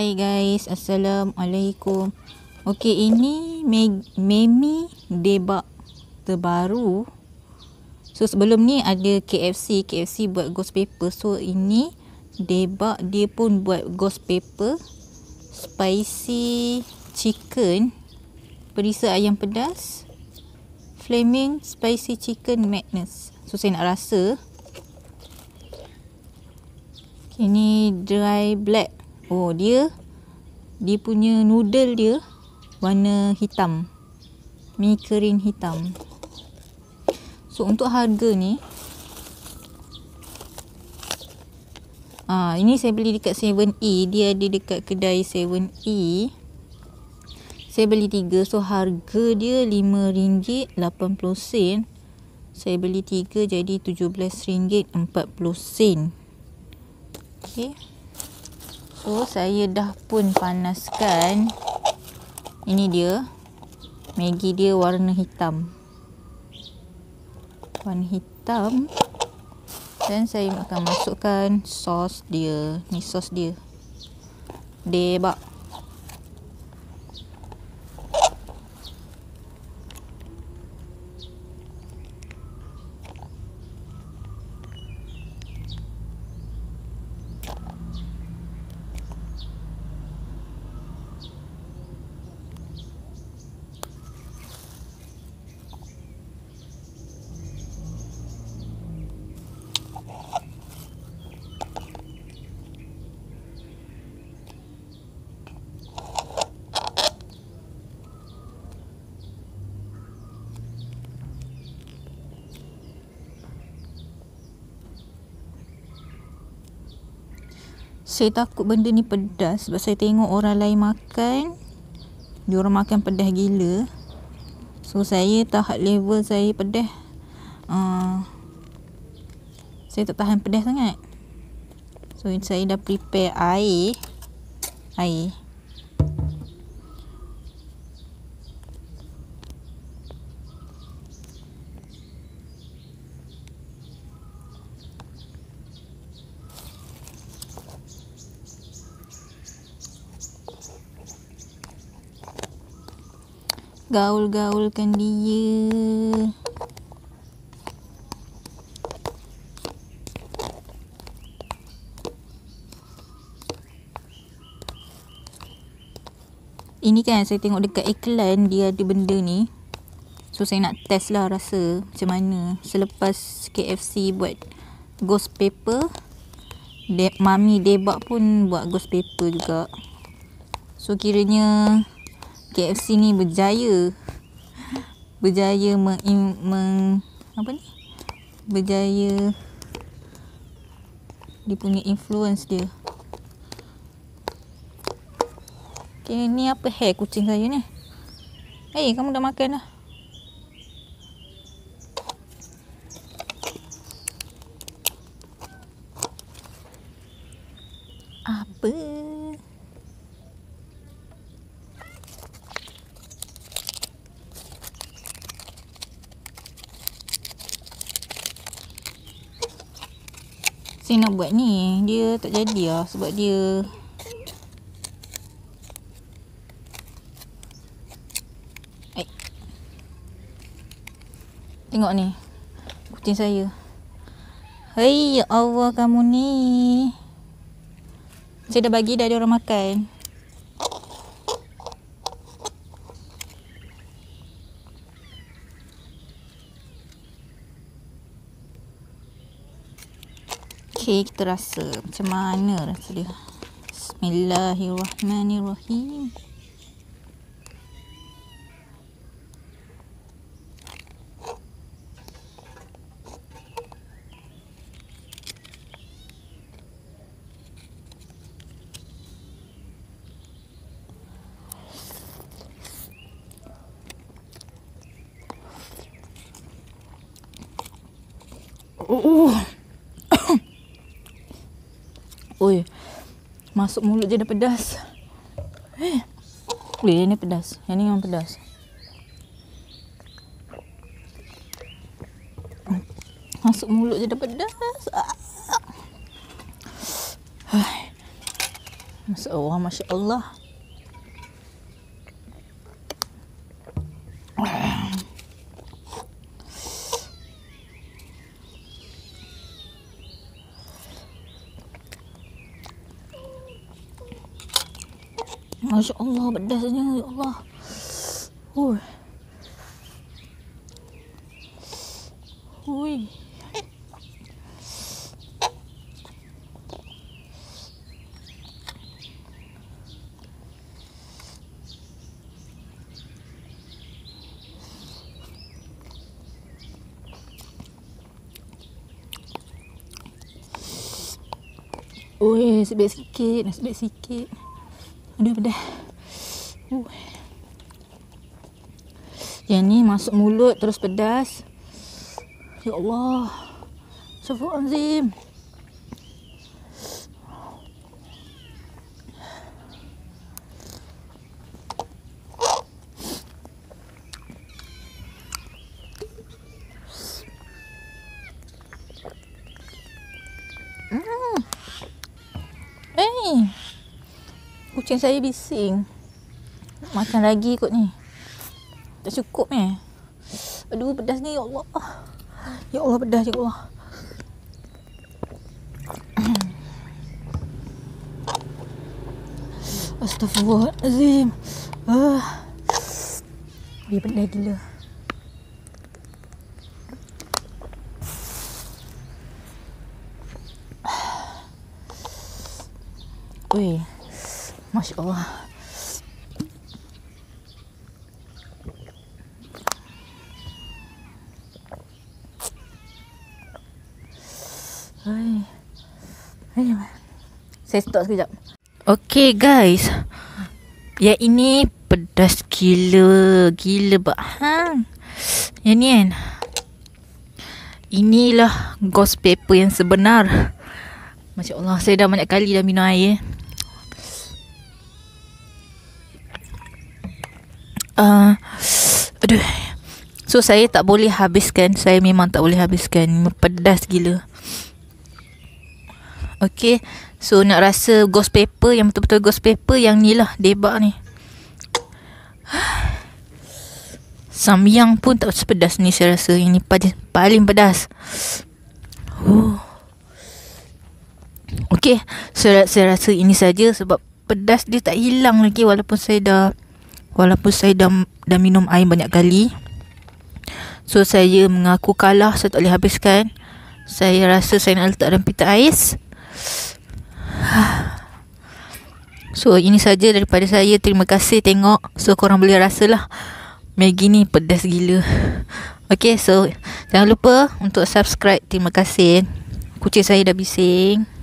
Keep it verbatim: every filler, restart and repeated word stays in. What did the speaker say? Hai guys, Assalamualaikum. Okey, ini Mamee Daebak terbaru. So sebelum ni ada K F C, K F C buat ghost pepper. So ini Daebak dia pun buat ghost pepper spicy chicken, perisa ayam pedas, flaming spicy chicken madness. So saya nak rasa. Ini dry black. Oh, dia dia punya noodle dia warna hitam. Mi kering hitam. So untuk harga ni, ah ini saya beli dekat seven E, dia ada dekat kedai seven E. Saya beli tiga, so harga dia lima ringgit lapan puluh sen. Saya beli tiga jadi tujuh belas ringgit empat puluh sen. Okay. So saya dah pun panaskan. Ini dia Maggi dia warna hitam. Warna hitam. Dan saya akan masukkan sos dia. Ni sos dia Daebak. Saya takut benda ni pedas sebab saya tengok orang lain makan, diorang makan pedas gila. So saya tahap level saya pedas, uh, saya tak tahan pedas sangat. So saya dah prepare air. Air gaul-gaulkan dia. Ini kan saya tengok dekat iklan dia ada benda ni. So saya nak test lah rasa macam mana selepas K F C buat ghost pepper. De Mamee Daebak pun buat ghost pepper juga. So kiranya K F C ni berjaya berjaya meng, meng apa ni? Berjaya dia punya influence dia. Okay, ni apa hair kucing saya ni? Eh, hey, kamu dah makan dah. Apa? Saya nak buat ni, dia tak jadi lah sebab dia eh. Tengok ni kucing saya. Hei, ya Allah kamu ni. Saya dah bagi dah dia orang makan. Okay, kita rasa macam mana rasa dia. Bismillahirrahmanirrahim. Oh, oh. Oi, masuk mulut je dah pedas. Eh, Ui, ini pedas. Ini memang pedas. Masuk mulut je dah pedas. Ah. Masya Allah, Masya Allah. Masya Allah, pedasnya ya Allah. Ui. Ui. Ui, sebet sikit, sebet sikit. Aduh, pedas. Uh. Yang ni masuk mulut terus pedas. Ya Allah. Astagfirullahalazim. Hmm. Eh. Hey. Kucing saya bising. Makan lagi kot ni. Tak cukup eh. Aduh, pedas ni ya Allah. Ya Allah, pedas ya Allah. Astaghfirullahalazim. Ah. Dia pedas gila. Oi. Masya Allah. Hai. Hai. Saya stop sekejap. Okay guys. Yang ini pedas gila. Gila bahang. Yang ni kan. Inilah ghost pepper yang sebenar. Masya Allah. Saya dah banyak kali dah minum air. Uh, aduh. So saya tak boleh habiskan. Saya memang tak boleh habiskan. Pedas gila. Okay. So nak rasa ghost pepper, yang betul-betul ghost pepper, yang ni lah Daebak ni. Samyang pun tak sepedas ni saya rasa. Yang ni paling pedas. huh. Okay. So saya rasa ini saja. Sebab pedas dia tak hilang lagi. Walaupun saya dah Walaupun saya dah, dah minum air banyak kali. So saya mengaku kalah. Saya tak boleh habiskan. Saya rasa saya nak letak dalam pita ais. So ini saja daripada saya. Terima kasih tengok. So korang boleh rasalah Maggi ni pedas gila. Okay, so jangan lupa untuk subscribe. Terima kasih. Kucing saya dah bising.